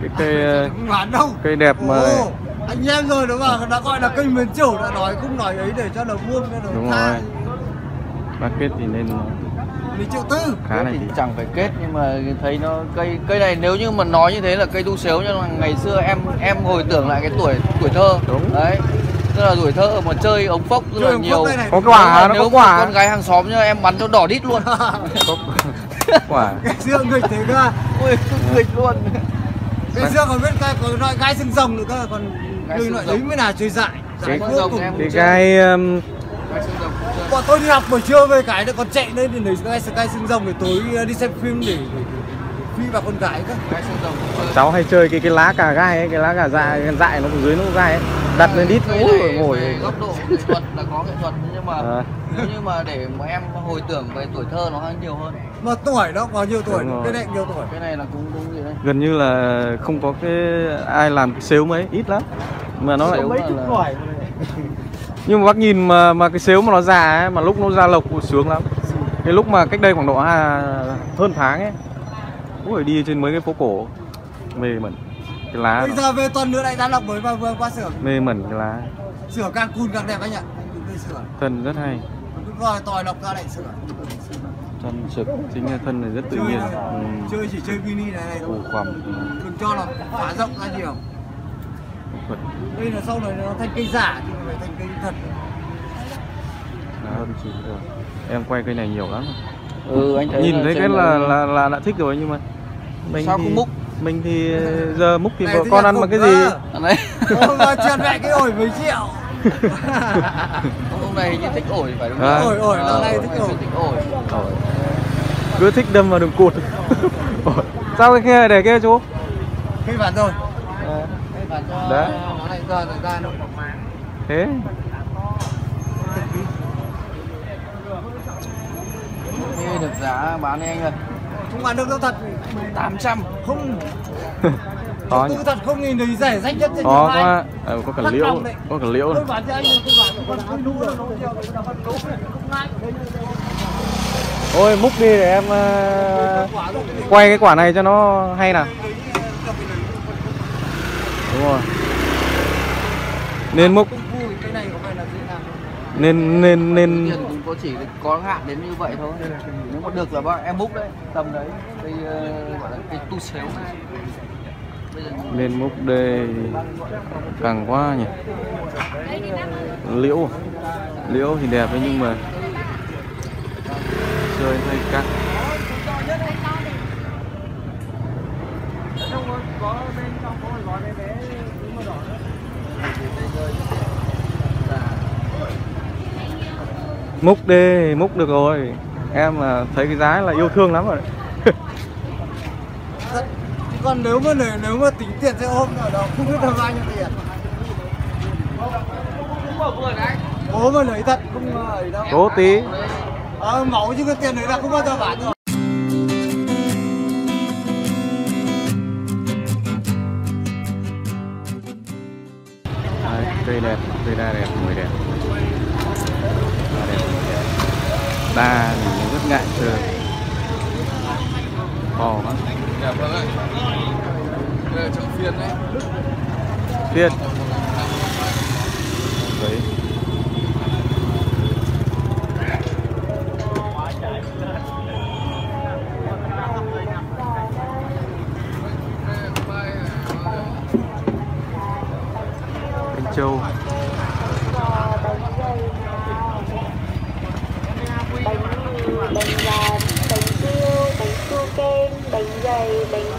cái cây đẹp mà. Ồ, anh em rồi đúng không? Đã gọi là cây miền Triều, đã nói cũng nói ấy để cho nó vuông cho nó đúng tha. Rồi. Bác kết thì nên 10 triệu tư. Khá này thì chẳng phải kết, nhưng mà thấy nó cây này nếu như mà nói như thế là cây đu xéo, nhưng mà ngày xưa em hồi tưởng lại cái tuổi thơ. Đúng. Đấy. Tức là tuổi thơ mà chơi ống phốc rất là nhiều. Có quả, nó có quả. Con gái hàng xóm nhá, em bắn cho đỏ đít luôn. Quả. Cái xưa nghịch thế cơ. Ôi, nghịch luôn. Cái xưa còn biết ta có loại gai xương rồng nữa cơ, còn người loại đấy mới là chơi dại. Cái gai bọn tôi đi học buổi trưa về cái nó còn chạy lên để lấy gai xương rồng để tối đi xem phim để phi vào con gái cơ. Cháu hay chơi cái lá cà gai ấy, cái lá cà dại nó ở dưới nó gai ấy. Đặt lên đít ngồi. Góc độ nghệ thuật là có nghệ thuật, nhưng mà nếu như mà để mà em hồi tưởng về tuổi thơ nó nhiều hơn. Mà tuổi nó có nhiều tuổi, cái này nhiều tuổi. Cái này là cũng gì đấy. Gần như là không có cái ai làm cái xếu mấy, ít lắm. Mà nó lại mấy chục tuổi. Nhưng mà bác nhìn mà cái xếu mà nó già ấy, mà lúc nó ra lộc sướng lắm. Cái lúc mà cách đây khoảng độ hơn tháng ấy. Ôi đi trên mấy cái phố cổ mê mẩn. Cái lá bây giờ về tuần nữa lại ra lọc mới vừa qua sửa. Mê mẩn cái lá. Sửa càng cùn càng đẹp anh ạ. Sửa. Thân rất hay. Cứ gọi tòi lọc ra lại sửa. Thân sực, chính là thân này rất tự nhiên. Chơi chỉ chơi mini này này thôi. Đừng cho nó quá rộng ra nhiều. Đây là sau này nó thành cây giả thì phải thành cây thật. Nó hơn chỉ được. Em quay cây này nhiều lắm. Ừ, anh thấy nhìn thấy cái là đã thích rồi, nhưng mà mình sao thì... không múc. Mình thì giờ múc thì vợ con ăn bằng cái gì? Hôm nay truyền lại cái ổi 10 triệu. Hôm nay hình như thích ổi phải đúng không? À. Ổi, hôm nay thích ổi. Cứ thích đâm vào đường cột. Sao cái kia để kia chú? Khi bản rồi. Khi bản cho nó lại giờ ra nó bọc máng. Thế. Thế được giá bán đi anh ơi. Không bán được đâu thật. 800 không. Có tư thật không nhìn thấy rẻ rách nhất trên nhiều ai. Có cả liễu. Có cả liễu. Tôi bán cho anh rồi, tôi bán đủ rồi. Ôi múc đi để em quay cái quả này cho nó hay nào. Đúng rồi. Nên múc. Nên cũng có chỉ có hạn đến như vậy thôi. Nếu mà được là bác em múc đấy, tầm đấy, cây gọi là cây tu xéo này. Nên múc đây càng quá nhỉ. Liễu thì đẹp đấy, nhưng mà chơi hơi cắt. Múc đi, múc được rồi. Em là thấy cái giá là yêu thương lắm rồi. Còn nếu mà tính tiền sẽ ôm ở đó, không biết làm bao nhiêu tiền. Cố mà lấy thật, không ấy đâu. Cố tí. Máu chứ cái tiền đấy là không bao giờ bán rồi. Đấy, cây đẹp, người đẹp. Ta thì rất ngại chơi bò lắm. Đẹp lắm đấy. Đây là chỗ phiên đấy. Phiên. Đấy. Anh Châu.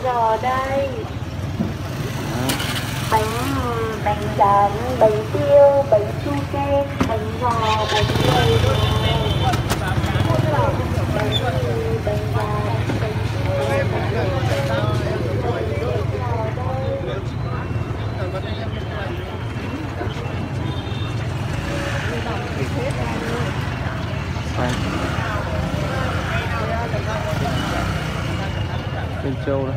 Giò đây. Bánh rán, bánh tiêu, bánh su kem, bánh giò, bánh dày. Bánh châu đây.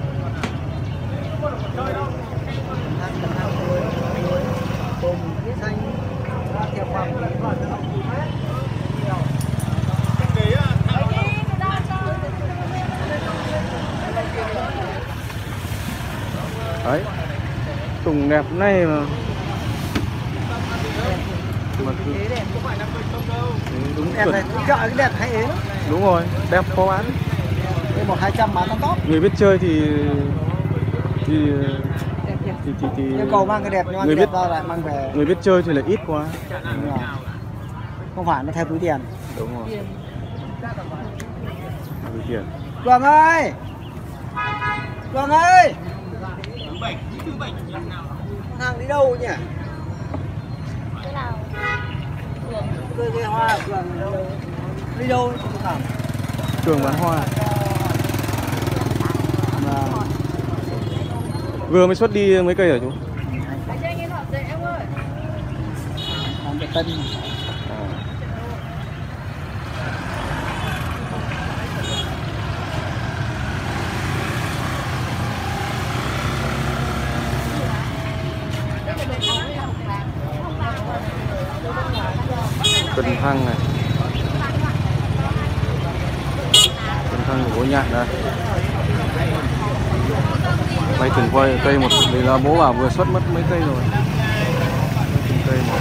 Đấy, Sùng đẹp này mà cứ... đúng chuẩn. Đẹp này chợ cái đẹp hay ế. Đúng rồi, đẹp khó bán. 1-200 bán top. Người biết chơi thì yêu cầu mang cái đẹp, nhưng người biết ra lại mang về. Người biết chơi thì là ít quá. Không phải nó theo túi tiền. Đúng rồi. Túi tiền. Cường ơi. Cường ơi. Hàng đi đâu nhỉ? Cái nào? Cường hoa, Cường đi đâu? Cường bán hoa. À. Vừa mới xuất đi mấy cây hả chú? Cần thăng này, cần thăng của bố Nhạn đây. Mấy từng quay cây một thì là bố bảo vừa xuất mất mấy cây rồi. Mấy cây một.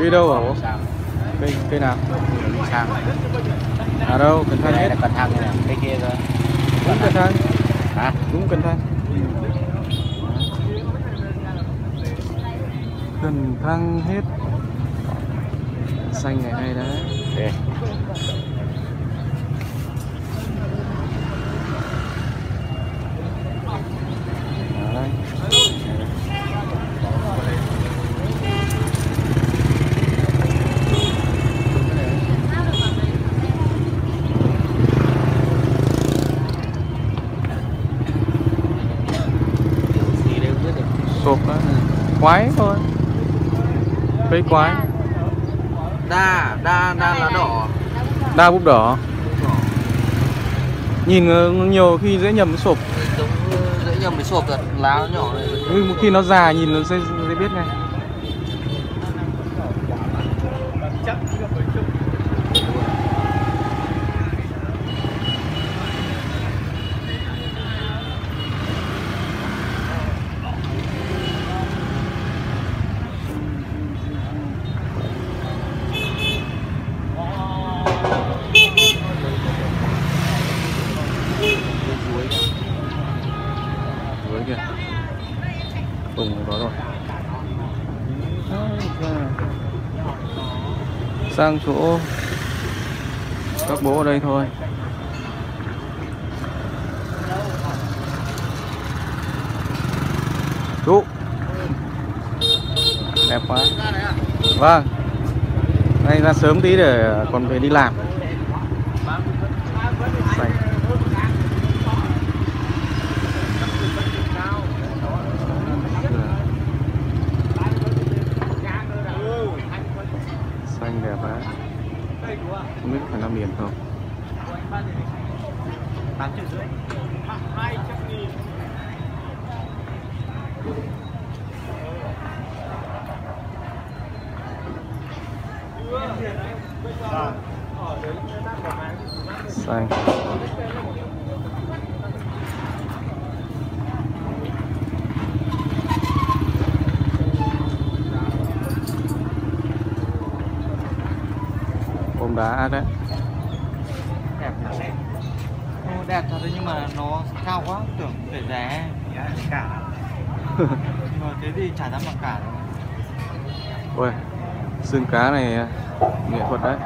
Đi đâu hả bố? Cây nào? Sang. À đâu? Cần Thăng hết. Cần Thăng này, cây kia cơ. Đúng Cần Thăng. Hả? Đúng Cần Thăng. Cần Thăng hết. Xanh này hay đấy. Okay. Quái thôi, cây quái. Đa lá đỏ. Đa búp đỏ. Nhìn nhiều khi dễ nhầm với sộp. Giống dễ nhầm với sộp thật, lá nó nhỏ này. Nhưng khi nó già nhìn nó sẽ biết ngay. Sang chỗ các bố ở đây thôi. Chú đẹp quá. Vâng, nay ra sớm tí để còn về đi làm. Không biết phải làm biển không? 8 triệu rưỡi. 200.000. Xanh. Đá đấy. Đẹp thật đấy. Ô, đẹp thật đấy, nhưng mà nó cao quá, tưởng để rẻ. Cả. Nhưng mà thế thì chả dám bằng cả. Ôi, xương cá này nghệ thuật đấy.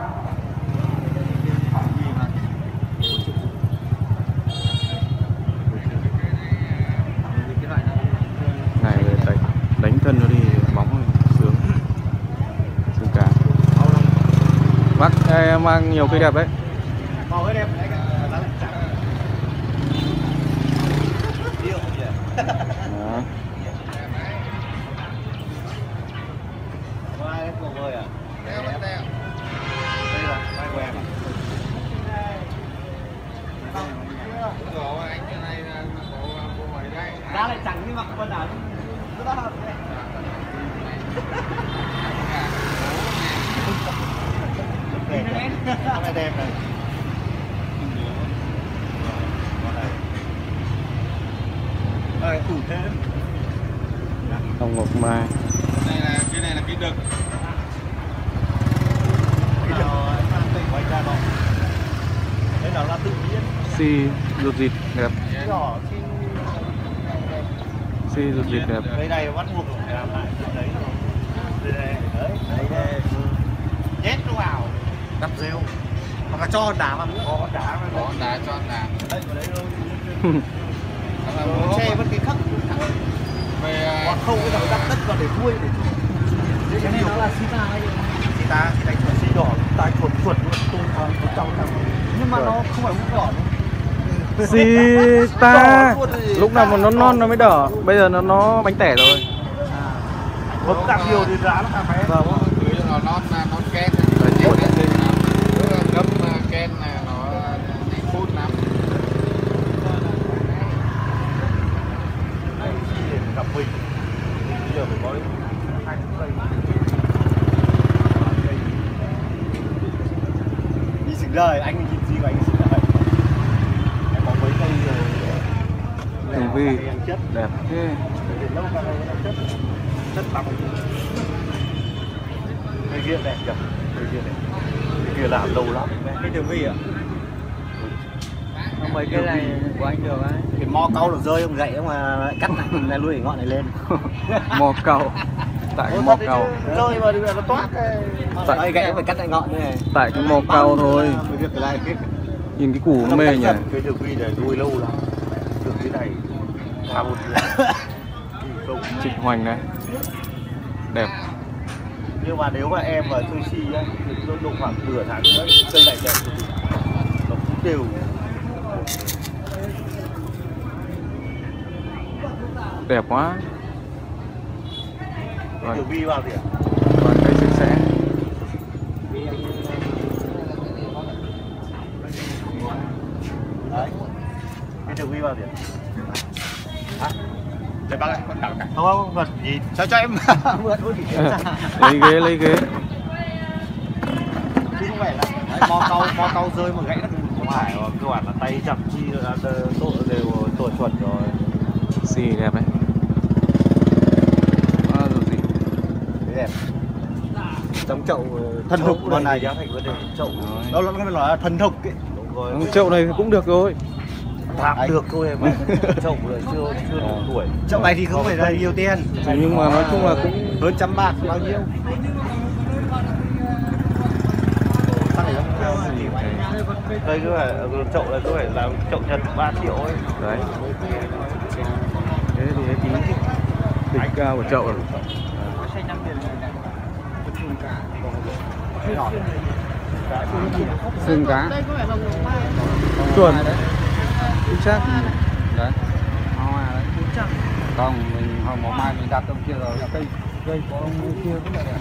Này đánh thân nó đi bóng sướng. Xương cá. Bác mang nhiều cây đẹp đấy. Ra lại trắng như mặc quần áo. Rất là hợp đấy. Đẹp, đẹp này. Đây, tủ thêm. Không một mai. Cái này là cái đực. Đây là tự nhiên. Si ruột vịt đẹp. Si ruột vịt đẹp. Đây này bắt buộc phải làm lại đấy rồi. Đấy. Nhét nó vào. Đắp rêu. Hoặc là cho đá vào nữa. Có đá cho đá. Đấy vào đấy luôn. Che vẫn cái khắc. Về còn không cái nào đắp đất vào để nuôi để. Cái này nó là sita đấy. Sita thì đánh con si đỏ, tai chuột luôn, tôi trong thằng. Nhưng mà nó không phải hũ đỏ nữa. Sita lúc nào mà nó non nó mới đỏ, bây giờ nó bánh tẻ rồi. Nó càng nhiều thì giá nó càng bé. Vâng. Cứ nó non ken. Gấp ken này nó nhanh phút lắm. Đây chỉ gặp mình. Bây giờ phải có hai cây. Đi xịn đời, anh nhìn gì của anh xịn đời. Em có mấy cây rồi. Tường vi đẹp thế. Chất lắm. Cây kia đẹp kìa. Cây kia làm lâu lắm. Cái tường vi ạ? Mấy cái này của anh được ấy. Cái mò cau nó rơi không dậy mà lại cắt lại mình lại nuôi ngọn này lên. Mò cau. Tại cái mò cau. Rơi mà nó toát. Tại gãy phải cắt lại ngọn này. Tại cái mò cau thôi. Nhìn cái củ nó mê nhỉ. Cái đường vi này nuôi lâu lắm. Đường vi này thả một đường. Trịnh Hoành này. Đẹp. Nhưng mà nếu mà em ở chơi si ấy thì tôi độ khoảng nửa tháng nữa chơi này đẹp. Nó cũng đều. Đẹp quá. Rồi. Tiểu vi vào gì ạ? Còn cây sạch sẽ. Đấy. Cái tiểu vi vào gì ạ? Hả? Để bác ạ, con đảo cả. Không, vật gì? Sao cho em mượn thôi thì kiếm ra. Lấy ghế. Chứ không phải là mò cau rơi mà gãy nó không phải rồi. Cơ bản là tay chậm chi tội đều tội chuẩn rồi. Xì đẹp đấy. Đẹp. Trong chậu thân thục con này giá thành vấn đề chậu. Đâu nó nói là thân thục ấy. Đúng chậu này cũng được rồi. Tạm được thôi mà. Chậu rồi chưa đủ tuổi. Chậu này thì không phải là nhiều tiền. Nhưng mà nói chung là cũng hơn trăm bạc bao nhiêu. Đây cứ phải chậu là cứ phải là chậu Nhật 3 triệu ấy. Đấy. Thế thì tính đỉnh cao của chậu rồi. Sừng cá chuẩn chính xác đấy, còn mình hồi một mai mình đặt trong kia rồi cây của ông kia cũng là đẹp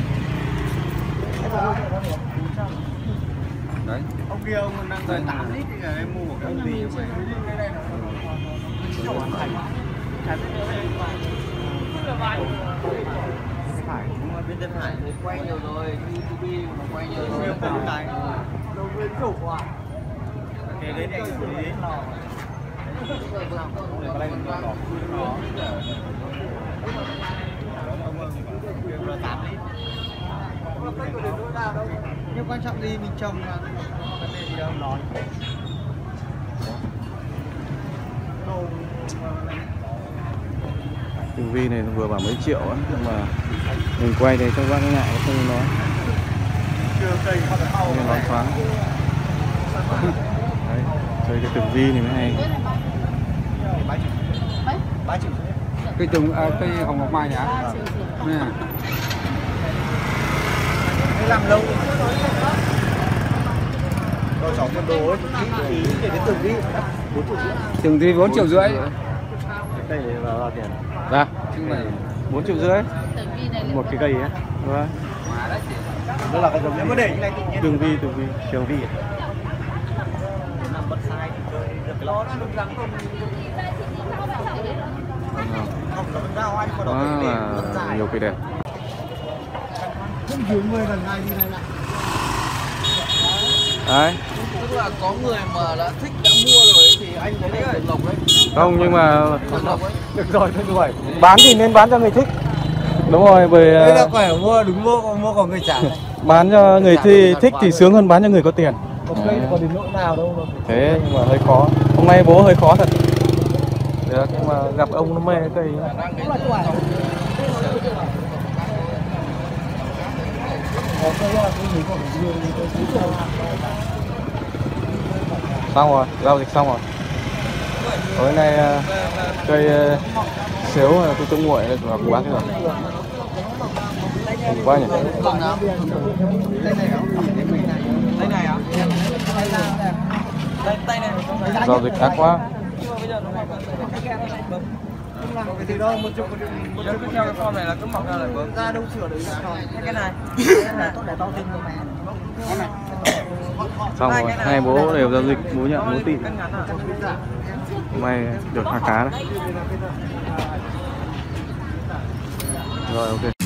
đấy. Ông kia ông đang rời 8 lít thì em mua một cái gì vậy? Phải bên Tân Hải thì quay nhiều rồi, YouTube mà quay nhiều rồi. Đầu viên chủ à? Cái đấy anh xử lý. Nhưng quan trọng gì mình trồng là vấn đề gì đâu nói. Tường vi này vừa bảo mấy triệu á, nhưng mà mình quay đây cho bác ngại không nói. Nên nói thoáng. Đấy, chơi cái tường vi này mới hay. Cây tường cây hồng ngọc mai nhỉ? Cái làm lâu rồi. Cháu con đồ ấy, ý để cái tường vi 4 triệu rưỡi. Tường vi 4 triệu rưỡi. Cây này là bao tiền? Dạ, 4 triệu rưỡi. Một cái cây ấy. Vâng. Đó là cái giống như để cái này tự nhiên. Tường vi. Nằm bật sai thì chơi được cái ló nó lúc rắn không. Quá nhiều cây đẹp. Đấy. Tức là có người mà đã thích đã mua rồi thì anh thấy đấy được lộc đấy. Không, nhưng mà được rồi thôi đuổi. Bán thì nên bán cho người thích. Đúng rồi, bởi đây là phải mua đúng mua còn người trả. Bán cho người thì thích thì sướng hơn bán cho người có tiền. Cây có đến nỗi nào đâu rồi. Thế nhưng mà hơi khó. Hôm nay bố hơi khó thật. Được, nhưng mà gặp ông nó mê cây. Xong rồi, giao dịch xong rồi. Tối nay cây xếu tôi tương nguội và củ bác rồi. Quá nhỉ. Giao dịch ác quá. Cái gì đâu, một chục theo cái form này là cứ mọc ra lại bấm ra đâu sửa đấy cái này. Cái này tốt để bao tiền rồi mẹ. Xong rồi, hai bố đều giao dịch, bố nhận bố tin. Mày được thả cá đấy. Rồi ok.